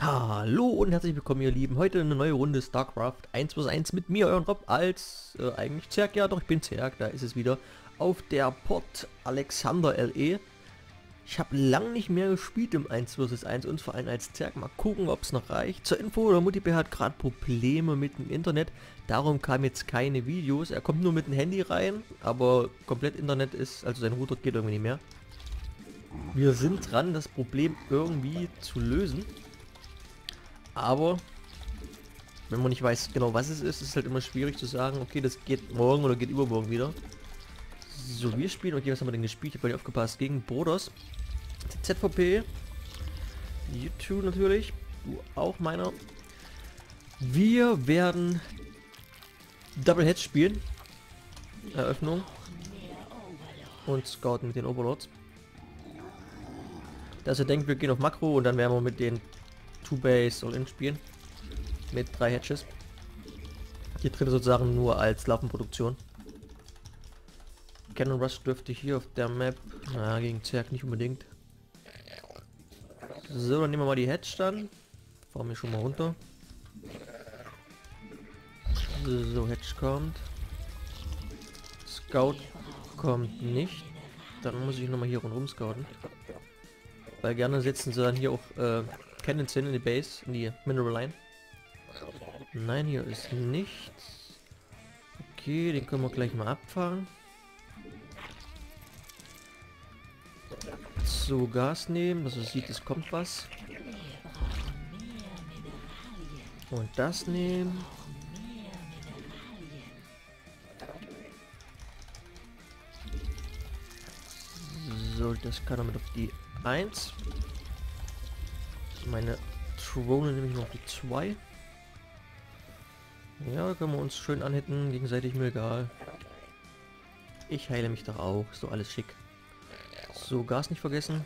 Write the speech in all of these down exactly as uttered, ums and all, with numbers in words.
Hallo und herzlich willkommen, ihr Lieben. Heute eine neue Runde StarCraft eins gegen eins mit mir, euren Rob, als äh, eigentlich Zerg. Ja doch, ich bin Zerg, da ist es wieder. Auf der Port Alexander L E. Ich habe lang nicht mehr gespielt im eins gegen eins und vor allem als Zerg. Mal gucken, ob es noch reicht. Zur Info, der Mutti B hat gerade Probleme mit dem Internet. Darum kamen jetzt keine Videos. Er kommt nur mit dem Handy rein, aber komplett Internet ist, also sein Router geht irgendwie nicht mehr. Wir sind dran, das Problem irgendwie zu lösen. Aber wenn man nicht weiß genau, was es ist, ist es halt immer schwierig zu sagen, okay, das geht morgen oder geht übermorgen wieder. So, wir spielen, okay, was haben wir denn gespielt? Ich habe nicht aufgepasst. Gegen Broders, Z V P, YouTube natürlich, du auch meiner. Wir werden Doublehead spielen, Eröffnung und scouten mit den Overlords. Dass ihr denkt, wir gehen auf Makro und dann werden wir mit den Two-Base All-In spielen mit drei Hatches. Hier tritt sozusagen nur als Lappenproduktion. Cannon Rush dürfte ich hier auf der Map, na, gegen Zerg nicht unbedingt. So, dann nehmen wir mal die Hatch dann. Fahren wir schon mal runter. So, Hatch kommt. Scout kommt nicht. Dann muss ich nochmal hier rundherum scouten. Weil gerne setzen sie dann hier auch äh, Cannons hin in die Base, in die Mineral-Line. Nein, hier ist nichts. Okay, den können wir gleich mal abfahren. So, Gas nehmen, dass man sieht, es kommt was. Und das nehmen. So, das kann damit auf die eins. Meine Drohne nehme ich noch die zwei. Ja, können wir uns schön anhitten, gegenseitig, mir egal. Ich heile mich doch auch, so alles schick. So, Gas nicht vergessen.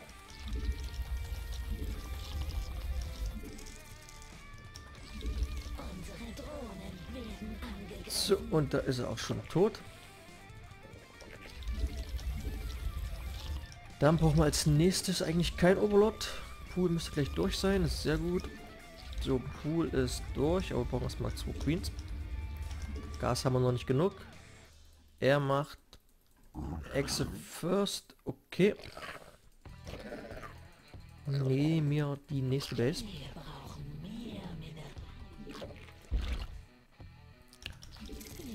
So, und da ist er auch schon tot. Dann brauchen wir als nächstes eigentlich kein Overlord. Pool müsste gleich durch sein, ist sehr gut. So, Pool ist durch, aber brauchen wir erstmal zwei Queens. Gas haben wir noch nicht genug. Er macht Exit First, okay. Nee, mir die nächste Base.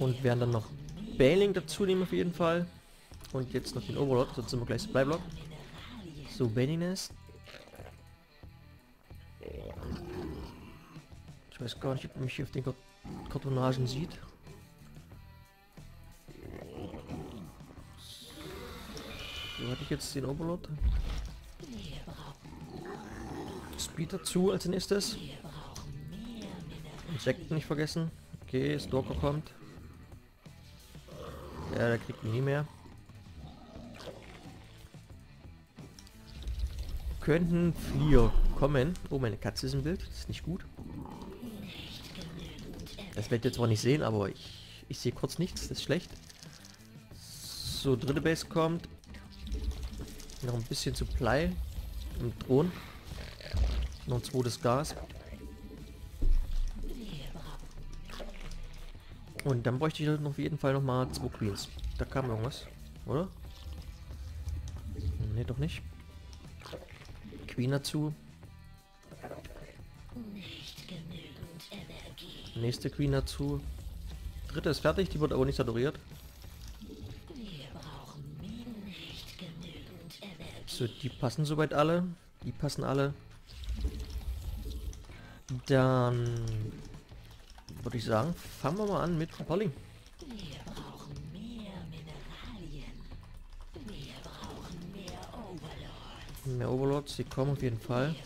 Und werden dann noch Bailing dazu nehmen auf jeden Fall. Und jetzt noch den Overlord, sonst sind wir gleich Supply Block. So, Bailing Nest. Ich weiß gar nicht, ob man mich hier auf den Kartonagen sieht. So, hatte ich jetzt den Overlord. Speed dazu als nächstes. Injecten nicht vergessen. Okay, Stalker kommt. Ja, der kriegt nie mehr. Könnten vier kommen. Oh, meine Katze ist im Bild. Das ist nicht gut. Das werdet ihr zwar nicht sehen, aber ich, ich sehe kurz nichts. Das ist schlecht. So, dritte Base kommt. Noch ein bisschen Supply im Drohnen. Noch ein zweites Gas. Und dann bräuchte ich auf jeden Fall noch mal zwei Queens. Da kam irgendwas, oder? Ne, doch nicht. Queen dazu. Nächste Queen dazu. Dritte ist fertig, die wird aber nicht saturiert. So, die passen soweit alle. Die passen alle. Dann würde ich sagen, fangen wir mal an mit Bailing. Wir brauchen mehr Mineralien. Wir brauchen mehr Overlords. Mehr Overlords, die kommen auf jeden Fall.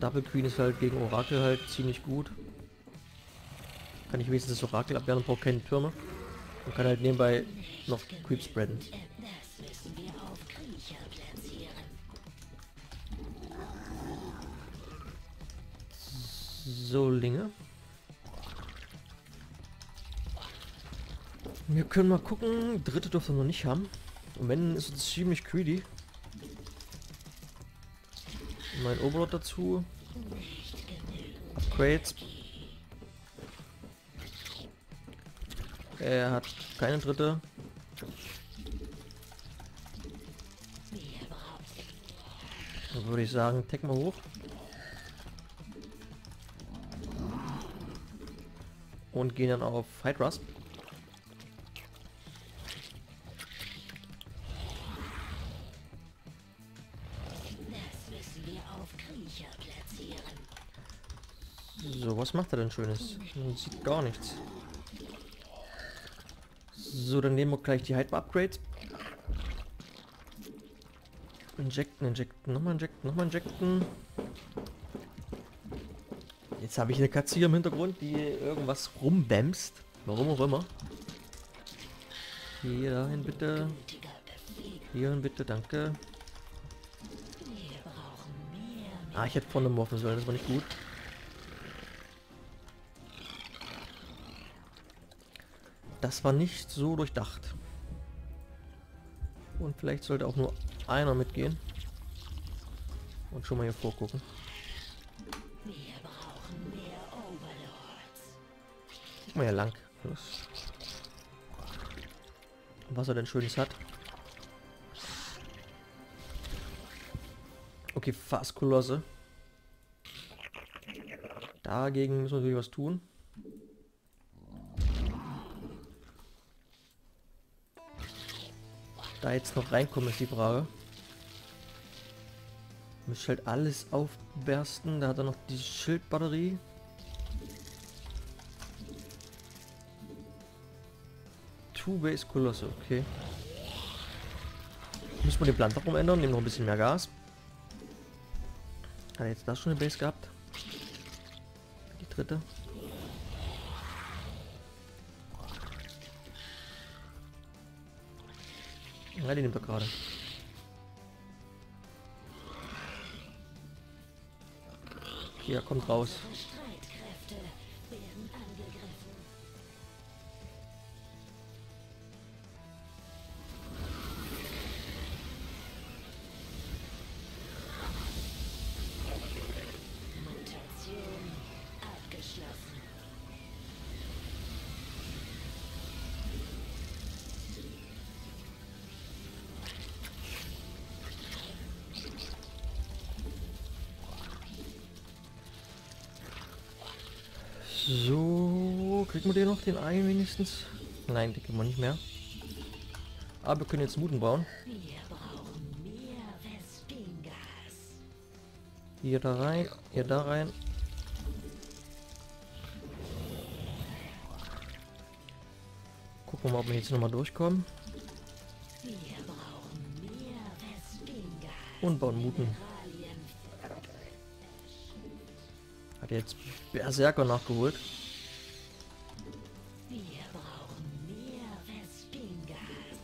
Double Queen ist halt gegen Orakel halt ziemlich gut. Kann ich wenigstens das Orakel abwehren und braucht keine Türme. Man kann halt nebenbei noch Creep spreaden. So, Linge. Wir können mal gucken. Dritte dürfen wir noch nicht haben. Und wenn, ist es ziemlich greedy. Mein Overlord dazu. Upgrades. Er hat keine dritte. Dann würde ich sagen, tech mal hoch. Und gehen dann auf Hydra. So, was macht er denn Schönes? Man sieht gar nichts. So, dann nehmen wir gleich die Hydra-Upgrades. Injecten, injecten, nochmal injecten, nochmal injecten. Jetzt habe ich eine Katze hier im Hintergrund, die irgendwas rumbämst. Warum auch immer. Hierhin bitte. Hierhin bitte, danke. Ah, ich hätte vorne morphen sollen, das war nicht gut. Das war nicht so durchdacht. Und vielleicht sollte auch nur einer mitgehen. Und schon mal hier vorgucken. Wir brauchen mehr Overlords. Guck mal hier lang. Was er denn Schönes hat. Okay, Fasskolosse. Dagegen müssen wir natürlich was tun. Da jetzt noch reinkommen ist die Frage. Muss halt alles aufbersten. Da hat er noch die Schildbatterie. Two-Base-Kolosse, okay. Müssen wir den Plan doch umändern, nehmen noch ein bisschen mehr Gas. Hat er jetzt da schon eine Base gehabt? Die dritte. Ja, die nimmt er gerade. Okay, er kommt raus. So, kriegen wir den noch, den einen wenigstens? Nein, den kriegen wir nicht mehr. Aber wir können jetzt Muten bauen. Wir brauchen mehr Wespengas. Hier da rein, hier da rein. Gucken wir mal, ob wir jetzt nochmal durchkommen. Wir brauchen mehr Wespengas. Und bauen Muten. Hat jetzt Berserker nachgeholt. Wir brauchen mehr Wespengas.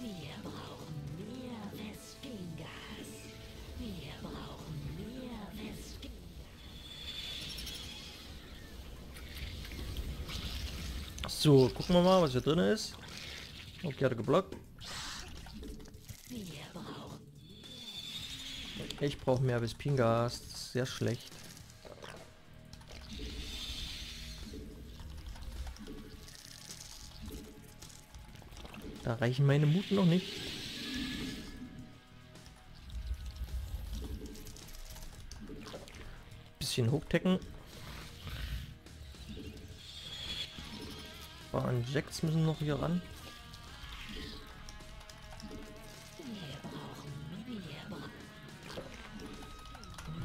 Wir brauchen mehr Wespengas. Wir brauchen mehr Wespengas. So, gucken wir mal, was hier drin ist. Okay, hat er geblockt. Ich brauche mehr Wespengas, das ist sehr schlecht. Da reichen meine Muten noch nicht. Bisschen hochtacken. Ein paar Injects müssen noch hier ran.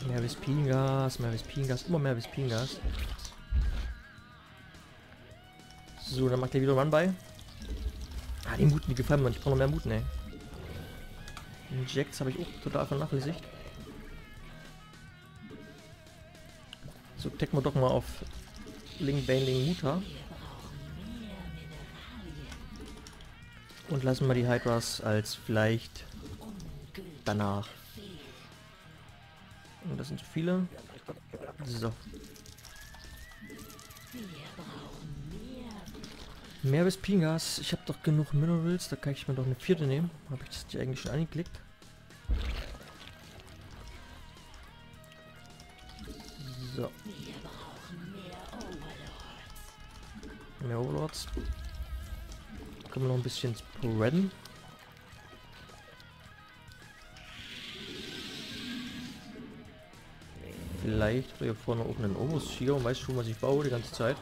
Mehr Wespengas, mehr Wespengas, immer mehr Wespengas. So, dann macht er wieder Run-Buy. Ah, die Muten, die gefallen mir. Ich brauche noch mehr Muten, ey. Injects habe ich auch total vernachlässigt. So, taggen wir doch mal auf Link-Ban-Ling-Muta. Und lassen wir die Hydras als vielleicht danach. Und das sind viele. So. Mehr Wespengas. Ich habe doch genug Minerals. Da kann ich mir doch eine vierte nehmen. Habe ich das eigentlich schon angeklickt? in der Overlords. Können wir noch ein bisschen spreaden. Vielleicht habe ich hier vorne oben einen Obus hier und weiß schon, was ich baue die ganze Zeit.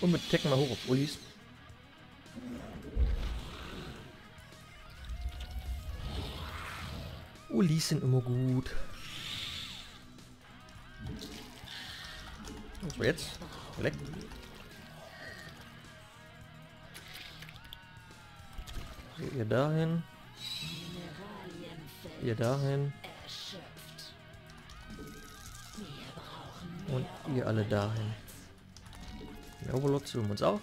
Und wir tacken mal hoch auf Ulis. Ulis sind immer gut. Was war jetzt? Leck. So, ihr dahin. Ihr dahin. Und ihr alle dahin. Der Overlord holen wir uns auf.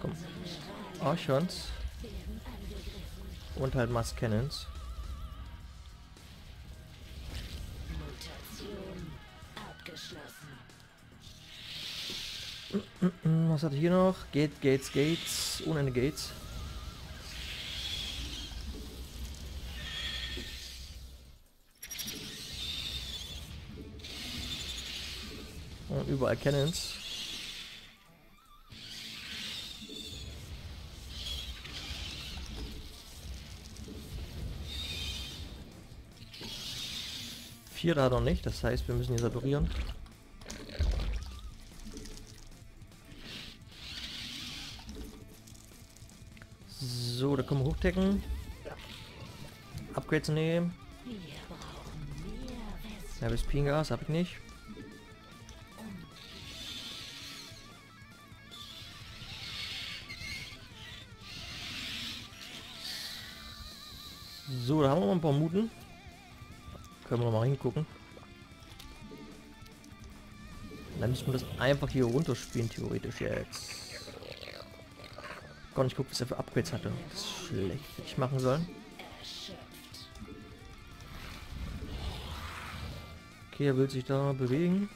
Komm. Archons. Und halt Mass Cannons. Was hatte ich hier noch? Gate, Gates, Gates, ohne Ende Gates. Und überall Cannons. Vier da noch nicht, das heißt, wir müssen hier saturieren. So, da können wir hochtacken. Upgrades nehmen. Ja, bis Spiegengas habe ich nicht. So, da haben wir mal ein paar Muten. Können wir noch mal hingucken. Dann müssen wir das einfach hier runterspielen, theoretisch jetzt. Gar nicht gucken, was er für Upgrades hatte. Das ist schlecht, hätte ich machen sollen. Okay, er will sich da bewegen.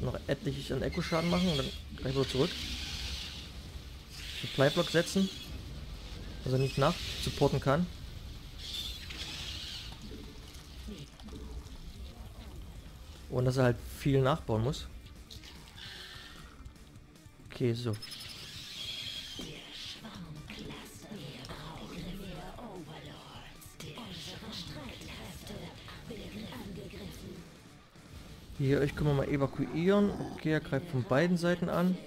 Noch etlich an Echo-Schaden machen und dann gleich wieder zurück. Supply Block setzen, dass er nicht nach supporten kann. Und dass er halt viel nachbauen muss. Okay, so. Hier, euch können wir mal evakuieren. Okay, er greift von beiden Seiten an.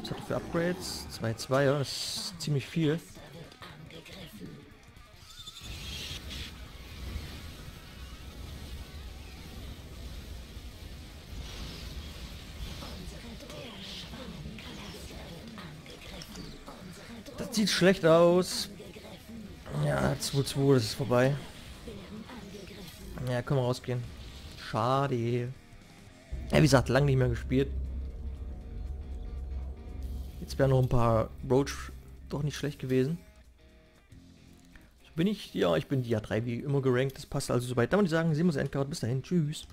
Was hat er für Upgrades? zwei zwei, ja, das ist ziemlich viel. Sieht schlecht aus. Ja, zwei zwei, das ist vorbei. Ja, können wir rausgehen. Schade. Ja, wie gesagt, lange nicht mehr gespielt. Jetzt wären noch ein paar Roach doch nicht schlecht gewesen. So bin ich, ja, ich bin die A drei wie immer gerankt. Das passt also soweit. Damit würde ich sagen, sehen wir uns endlich. Bis dahin, tschüss.